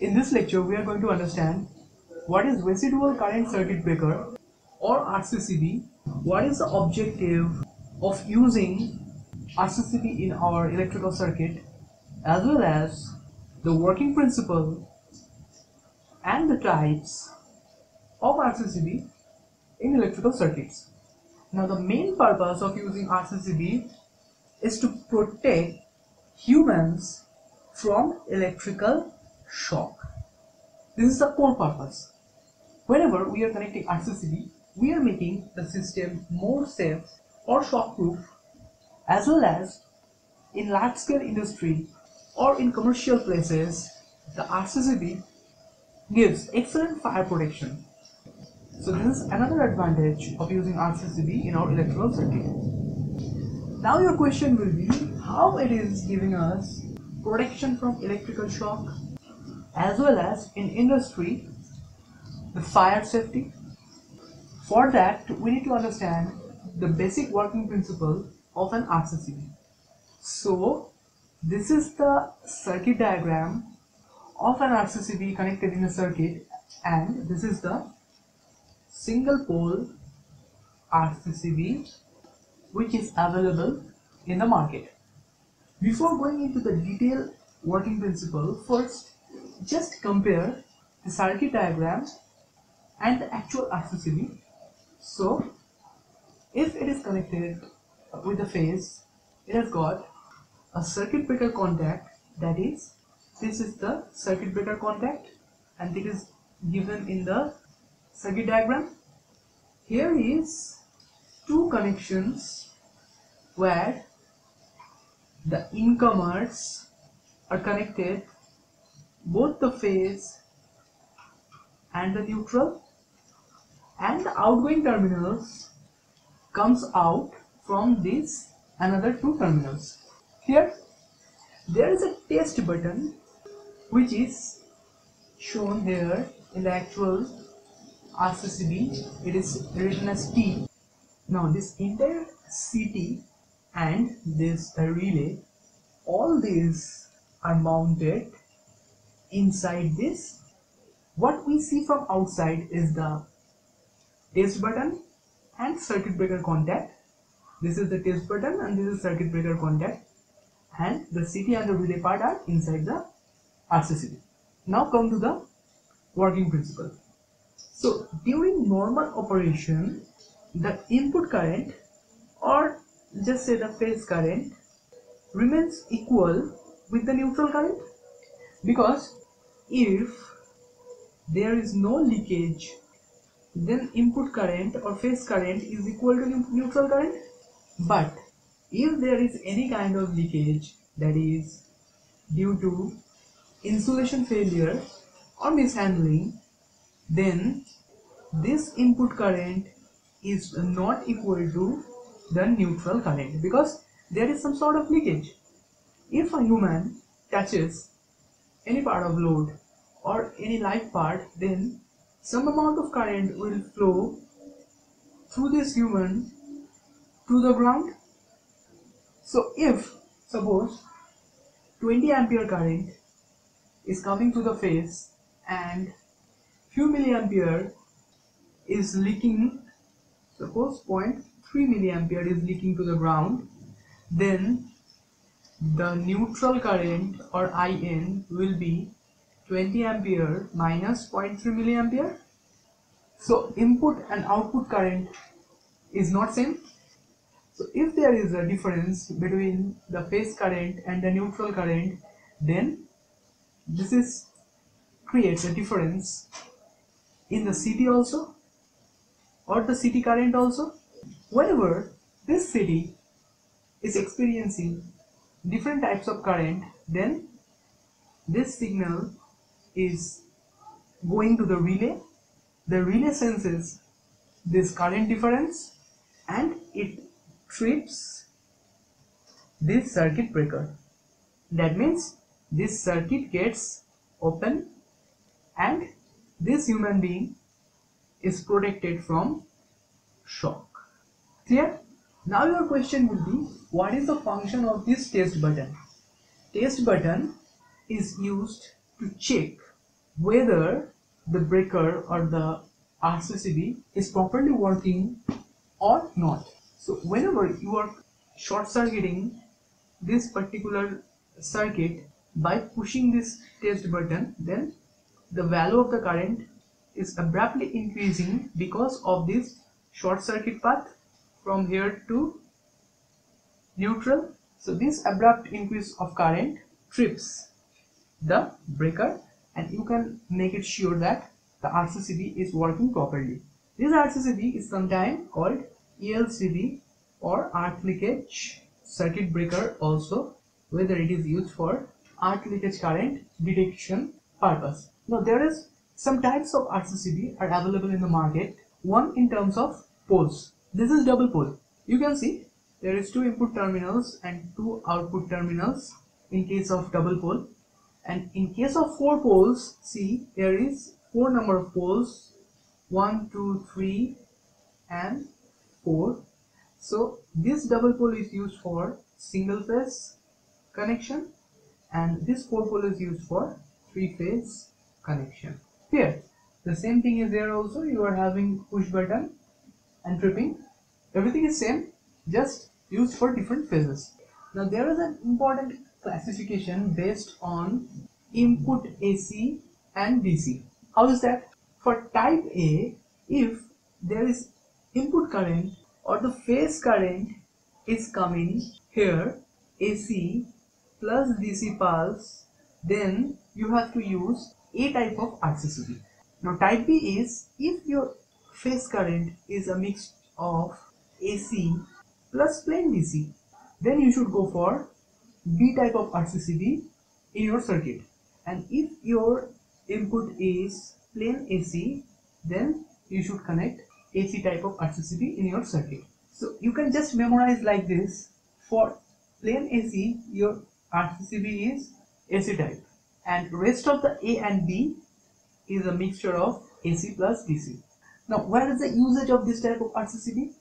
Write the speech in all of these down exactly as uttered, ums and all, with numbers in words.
In this lecture, we are going to understand what is residual current circuit breaker or R C C B, what is the objective of using R C C B in our electrical circuit, as well as the working principle and the types of R C C B in electrical circuits. Now, the main purpose of using R C C B is to protect humans from electrical shock. This is the core purpose. Whenever we are connecting R C C B, we are making the system more safe or shock-proof, as well as in large-scale industry or in commercial places, the R C C B gives excellent fire protection. So this is another advantage of using R C C B in our electrical circuit. Now your question will be how it is giving us protection from electrical shock, as well as in industry, the fire safety. For that, we need to understand the basic working principle of an R C C B. So this is the circuit diagram of an R C C B connected in a circuit, and this is the single pole R C C B which is available in the market. Before going into the detailed working principle, first just compare the circuit diagram and the actual R C C B. So if it is connected with the phase, it has got a circuit breaker contact, that is, this is the circuit breaker contact, and it is given in the circuit diagram. Here is two connections where the incomers are connected, both the phase and the neutral, and the outgoing terminals comes out from these another two terminals. Here there is a test button which is shown here in the actual R C C B. It is written as T. Now this entire C T and this relay, all these are mounted inside this. What we see from outside is the test button and circuit breaker contact. This is the test button and this is circuit breaker contact, and the C T and the relay part are inside the R C C B. Now come to the working principle. So during normal operation, the input current, or just say the phase current, remains equal with the neutral current, because if there is no leakage, then input current or phase current is equal to neutral current. But if there is any kind of leakage, that is due to insulation failure or mishandling, then this input current is not equal to the neutral current, because there is some sort of leakage. If a human touches any part of load or any live part, then some amount of current will flow through this human to the ground. So if suppose twenty ampere current is coming to the phase and few milliampere is leaking, suppose zero point three milliampere is leaking to the ground, then the neutral current or I N will be twenty ampere minus zero point three milliampere. So input and output current is not same. So if there is a difference between the phase current and the neutral current, then this is creates a difference in the C T also, or the C T current also. Whenever this C T is experiencing different types of current, then this signal is going to the relay. The relay senses this current difference and it trips this circuit breaker. That means this circuit gets open and this human being is protected from shock. Clear? Now your question will be, what is the function of this test button? Test button is used to check whether the breaker or the R C C B is properly working or not. So whenever you are short circuiting this particular circuit by pushing this test button, then the value of the current is abruptly increasing because of this short circuit path from here to neutral. So this abrupt increase of current trips the breaker, and you can make it sure that the R C C B is working properly. This R C C B is sometimes called E L C B or arc leakage circuit breaker also, whether it is used for arc leakage current detection purpose. Now there is some types of R C C B are available in the market. One in terms of poles. This is double pole. You can see there is two input terminals and two output terminals in case of double pole. And in case of four poles, see there is four number of poles, one, two, three and four. So this double pole is used for single phase connection, and this four pole is used for three phase connection. Here the same thing is there also. You are having push button and tripping. Everything is same, just used for different phases. Now there is an important classification based on input A C and D C. How is that? For type A, if there is input current or the phase current is coming here A C plus D C pulse, then you have to use A type of R C C B. Now type B is if your phase current is a mix of A C plus plain D C, then you should go for B type of R C C B in your circuit. And if your input is plain A C, then you should connect A C type of R C C B in your circuit. So you can just memorize like this. For plain A C, your R C C B is A C type, and rest of the A and B is a mixture of A C plus D C. Now where is the usage of this type of R C C B?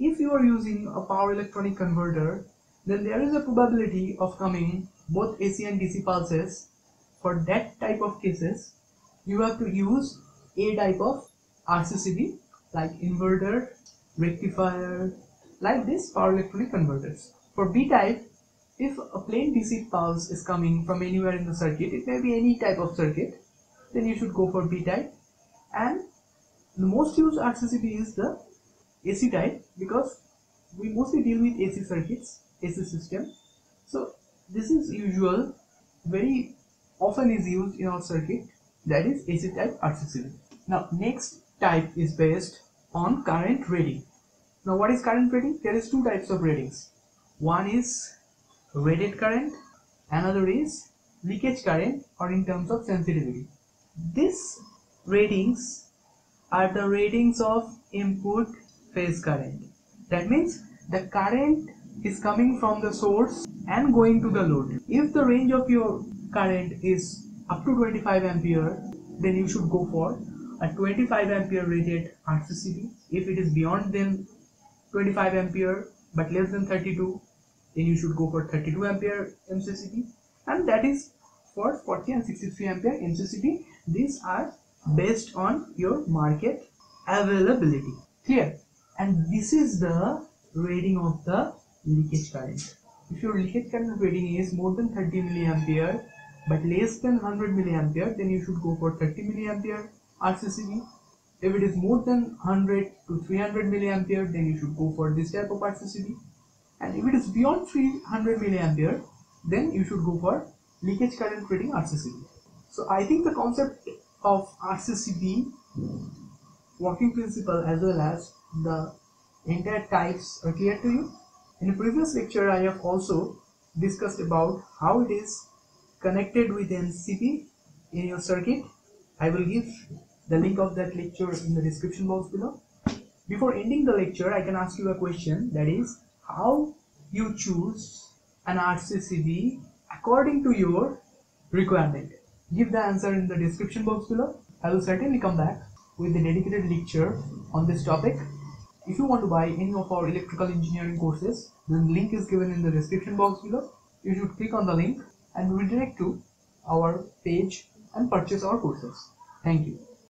If you are using a power electronic converter, then there is a probability of coming both A C and D C pulses. For that type of cases, you have to use A type of R C C B like inverter, rectifier, like this power electronic converters. For B type, if a plain D C pulse is coming from anywhere in the circuit, it may be any type of circuit, then you should go for B type. And the most used R C C B is the A C type, because we mostly deal with A C circuits, A C system. So this is usual, very often is used in our circuit, that is A C type R C C B. Now next type is based on current rating. Now what is current rating? There is two types of ratings. One is rated current, another is leakage current, or in terms of sensitivity. These ratings are the ratings of input phase current. That means the current is coming from the source and going to the load. If the range of your current is up to twenty-five ampere, then you should go for a twenty-five ampere rated R C C B. If it is beyond then twenty-five ampere but less than thirty-two, then you should go for thirty-two ampere M C C B, and that is for forty and sixty-three ampere M C C B. These are based on your market availability. Clear? And this is the rating of the leakage current. If your leakage current rating is more than thirty milliampere but less than one hundred milliampere, then you should go for thirty milliampere R C C B. If it is more than one hundred to three hundred milliampere, then you should go for this type of R C C B. And if it is beyond three hundred milliampere, then you should go for leakage current rating R C C B. So I think the concept of R C C B, working principle, as well as the entire types are clear to you. In the previous lecture, I have also discussed about how it is connected with M C C B in your circuit. I will give the link of that lecture in the description box below. Before ending the lecture, I can ask you a question, that is, how you choose an R C C B according to your requirement. Give the answer in the description box below. I will certainly come back with a dedicated lecture on this topic. If you want to buy any of our electrical engineering courses, then the link is given in the description box below. You should click on the link and redirect to our page and purchase our courses. Thank you.